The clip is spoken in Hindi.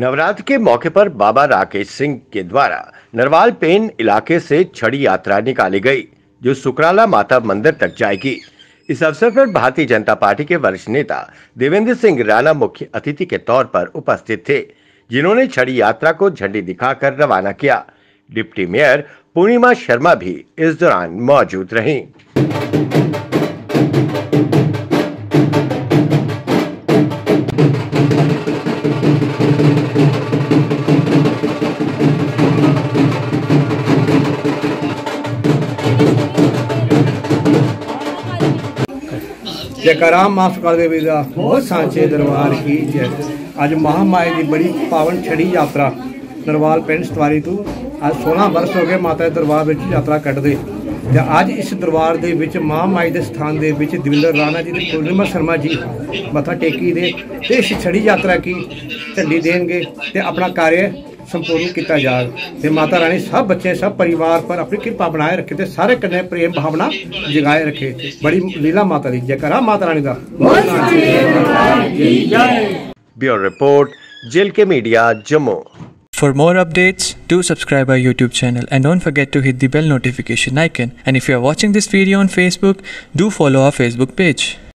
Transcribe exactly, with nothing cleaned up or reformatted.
नवरात्र के मौके पर बाबा राकेश सिंह के द्वारा नरवाल पेन इलाके से छड़ी यात्रा निकाली गई, जो सुकराला माता मंदिर तक जाएगी। इस अवसर पर भारतीय जनता पार्टी के वरिष्ठ नेता देवेंद्र सिंह राणा मुख्य अतिथि के तौर पर उपस्थित थे, जिन्होंने छड़ी यात्रा को झंडी दिखाकर रवाना किया। डिप्टी मेयर पूर्णिमा शर्मा भी इस दौरान मौजूद रहीं। जयकारा माफ कर देवे बहुत सांचे दरबार की जय। आज महामाई की बड़ी पावन छड़ी यात्रा नरवाल पिंड सतवारी तू आज सोलह वर्ष हो गए माता दरबार में यात्रा कटते। तो अज इस दरबार के महामाई के स्थान के देवेंद्र राणा जी ने पूर्णिमा शर्मा जी मत्था टेकी दे ते इस छड़ी यात्रा की झंडी देंगे तो अपना कार्य संपूर्ण किया जाए। माता रानी सब बच्चे सब परिवार पर अपनी कृपा बनाए रखे थे, सारे कन्ने प्रेम भावना जगाए रखे थे। बड़ी लीला माता दी, जयकारा माता रानी दा। ब्यूरो रिपोर्ट, जेल के media, Jammu. For more updates, do subscribe our YouTube channel and don't forget to hit the bell notification icon. And if you are watching this video on Facebook, do follow our Facebook page.